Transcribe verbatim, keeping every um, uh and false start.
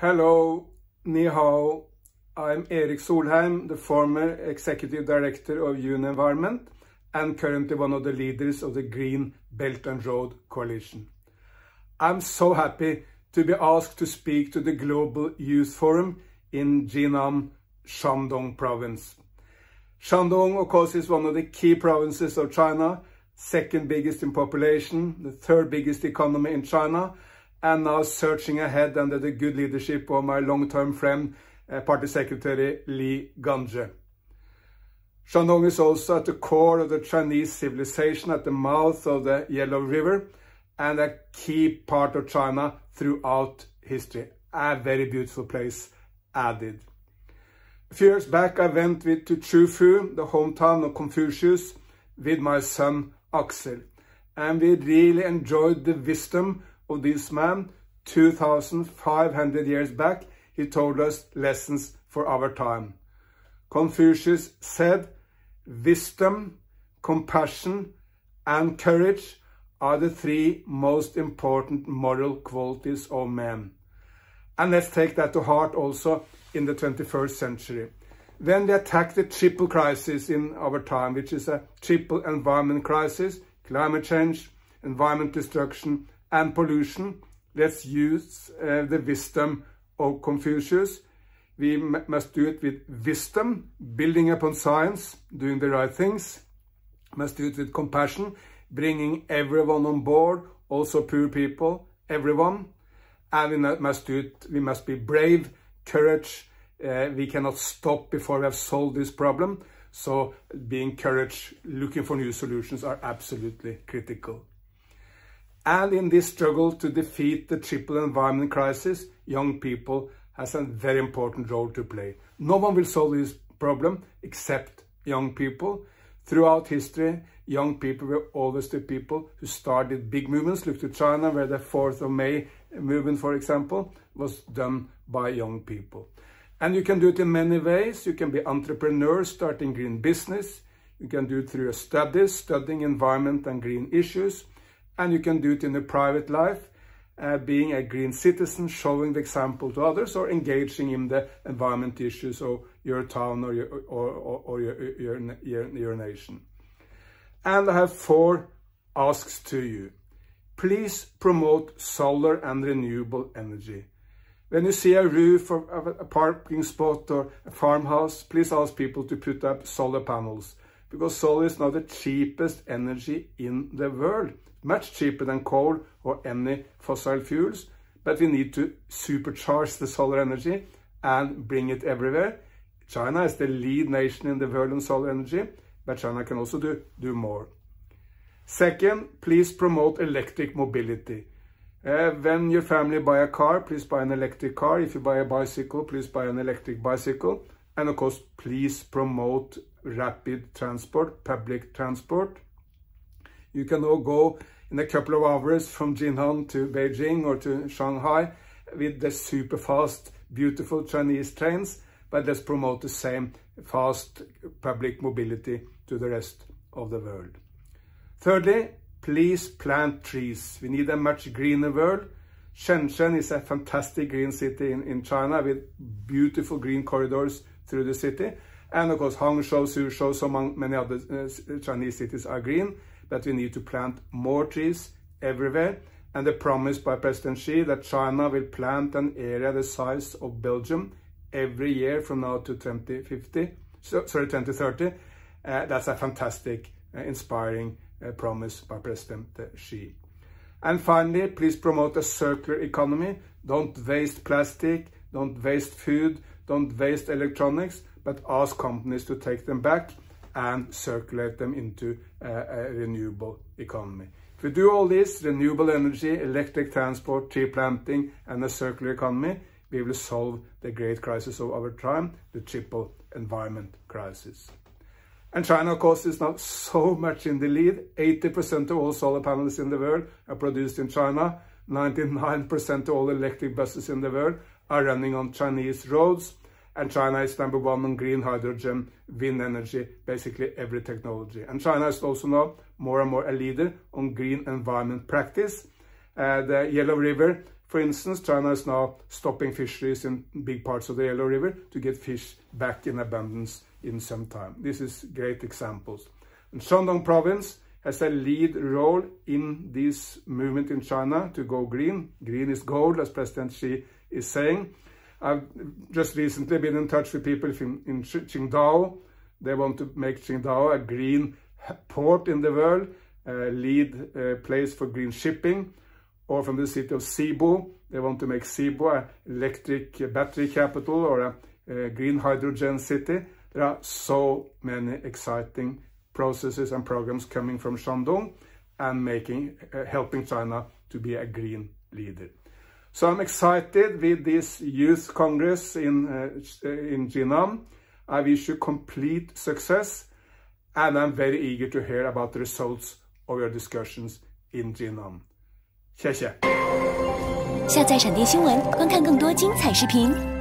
Hello, ni hao. I'm Erik Solheim, the former Executive Director of U N Environment and currently one of the leaders of the Green Belt and Road Coalition. I'm so happy to be asked to speak to the Global Youth Forum in Jinan, Shandong province. Shandong, of course, is one of the key provinces of China, second biggest in population, the third biggest economy in China, and now searching ahead under the good leadership of my long-term friend, uh, Party Secretary Li Ganjie. Shandong is also at the core of the Chinese civilization, at the mouth of the Yellow River, and a key part of China throughout history. A very beautiful place added. A few years back, I went with, to Qufu, the hometown of Confucius, with my son Axel, and we really enjoyed the wisdom of this man. Two thousand five hundred years back, he told us lessons for our time. Confucius said, "Wisdom, compassion, and courage are the three most important moral qualities of man." And let's take that to heart also in the twenty-first century. When we attack the triple crisis in our time, which is a triple environment crisis, climate change, environment destruction, and pollution, let's use uh, the wisdom of Confucius. We must do it with wisdom, building upon science, doing the right things. Must do it with compassion, bringing everyone on board, also poor people, everyone. And we must do it, we must be brave, courage. Uh, we cannot stop before we have solved this problem. So being courage, looking for new solutions are absolutely critical. And in this struggle to defeat the triple environment crisis, young people has a very important role to play. No one will solve this problem except young people. Throughout history, young people were always the people who started big movements. Look to China, where the fourth of May movement, for example, was done by young people. And you can do it in many ways. You can be entrepreneurs starting green business. You can do it through your studies, studying environment and green issues. And you can do it in the private life, uh, being a green citizen, showing the example to others, or engaging in the environment issues of your town or your, or, or, or your, your, your, your nation. And I have four asks to you. Please promote solar and renewable energy. When you see a roof or a parking spot or a farmhouse, please ask people to put up solar panels, because solar is now the cheapest energy in the world. Much cheaper than coal or any fossil fuels, but we need to supercharge the solar energy and bring it everywhere. China is the lead nation in the world on solar energy, but China can also do, do more. Second, please promote electric mobility. Uh, when your family buy a car, please buy an electric car. If you buy a bicycle, please buy an electric bicycle. And of course, please promote rapid transport, public transport. You can all go in a couple of hours from Jinan to Beijing or to Shanghai with the super fast, beautiful Chinese trains, but let's promote the same fast public mobility to the rest of the world. Thirdly, please plant trees. We need a much greener world. Shenzhen is a fantastic green city in, in China with beautiful green corridors through the city. And of course, Hangzhou, Suzhou, so many other uh, Chinese cities are green. That we need to plant more trees everywhere. And the promise by President Xi that China will plant an area the size of Belgium every year from now to twenty fifty, so, sorry, twenty thirty. Uh, that's a fantastic, uh, inspiring uh, promise by President Xi. And finally, please promote a circular economy. Don't waste plastic, don't waste food, don't waste electronics, but ask companies to take them back and circulate them into a, a renewable economy. If we do all this, renewable energy, electric transport, tree planting, and a circular economy, we will solve the great crisis of our time, the triple environment crisis. And China, of course, is now so much in the lead. eighty percent of all solar panels in the world are produced in China. ninety-nine percent of all electric buses in the world are running on Chinese roads. And China is number one on green hydrogen, wind energy, basically every technology. And China is also now more and more a leader on green environment practice. Uh, the Yellow River For instance, China is now stopping fisheries in big parts of the Yellow River to get fish back in abundance in some time. This is great examples. And Shandong province has a lead role in this movement in China to go green. Green is gold, as President Xi is saying. I've just recently been in touch with people in, in Qingdao. They want to make Qingdao a green port in the world, a lead uh, place for green shipping. Or from the city of Cebu, they want to make Cebu an electric battery capital or a, a green hydrogen city. There are so many exciting processes and programs coming from Shandong and making, uh, helping China to be a green leader. So I'm excited with this Youth Congress in, uh, in Jinan. I wish you complete success, and I'm very eager to hear about the results of your discussions in Jinan. 谢谢。下载闪电新闻，观看更多精彩视频。